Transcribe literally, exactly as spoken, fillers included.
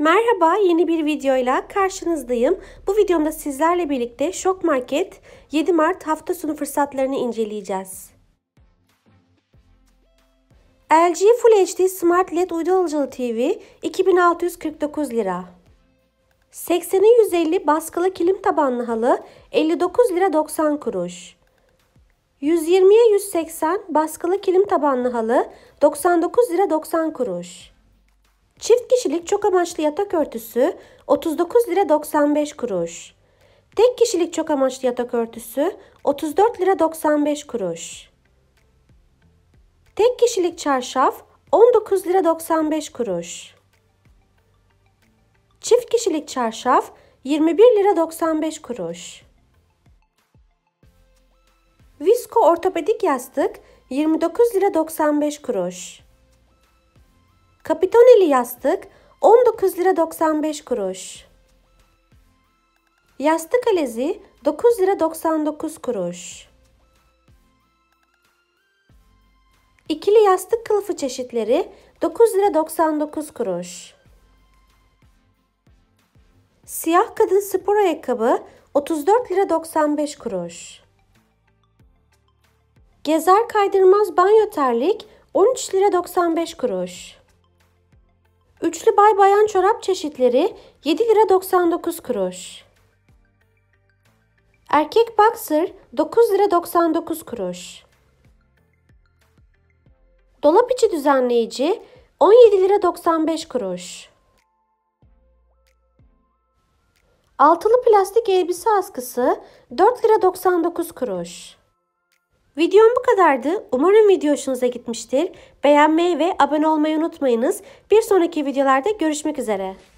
Merhaba, yeni bir videoyla karşınızdayım. Bu videomda sizlerle birlikte Şok Market yedi Mart hafta sonu fırsatlarını inceleyeceğiz. L G Full H D Smart L E D uydu alıcılı T V iki bin altı yüz kırk dokuz lira. seksene yüz elli baskılı kilim tabanlı halı elli dokuz lira doksan kuruş. yüz yirmiye yüz seksen baskılı kilim tabanlı halı doksan dokuz lira doksan kuruş. Çift kişilik çok amaçlı yatak örtüsü otuz dokuz lira doksan beş kuruş. Tek kişilik çok amaçlı yatak örtüsü otuz dört lira doksan beş kuruş. Tek kişilik çarşaf on dokuz lira doksan beş kuruş. Çift kişilik çarşaf yirmi bir lira doksan beş kuruş. Visko ortopedik yastık yirmi dokuz lira doksan beş kuruş. Kapitoneli yastık on dokuz lira doksan beş kuruş. Yastık alezi dokuz lira doksan dokuz kuruş. İkili yastık kılıfı çeşitleri dokuz lira doksan dokuz kuruş. Siyah kadın spor ayakkabı otuz dört lira doksan beş kuruş. Gezer kaydırmaz banyo terlik on üç lira doksan beş kuruş. Üçlü bay bayan çorap çeşitleri yedi lira doksan dokuz kuruş. Erkek boxer dokuz lira doksan dokuz kuruş. Dolap içi düzenleyici on yedi lira doksan beş kuruş. Altılı plastik elbise askısı dört lira doksan dokuz kuruş. Videom bu kadardı. Umarım video hoşunuza gitmiştir. Beğenmeyi ve abone olmayı unutmayınız. Bir sonraki videolarda görüşmek üzere.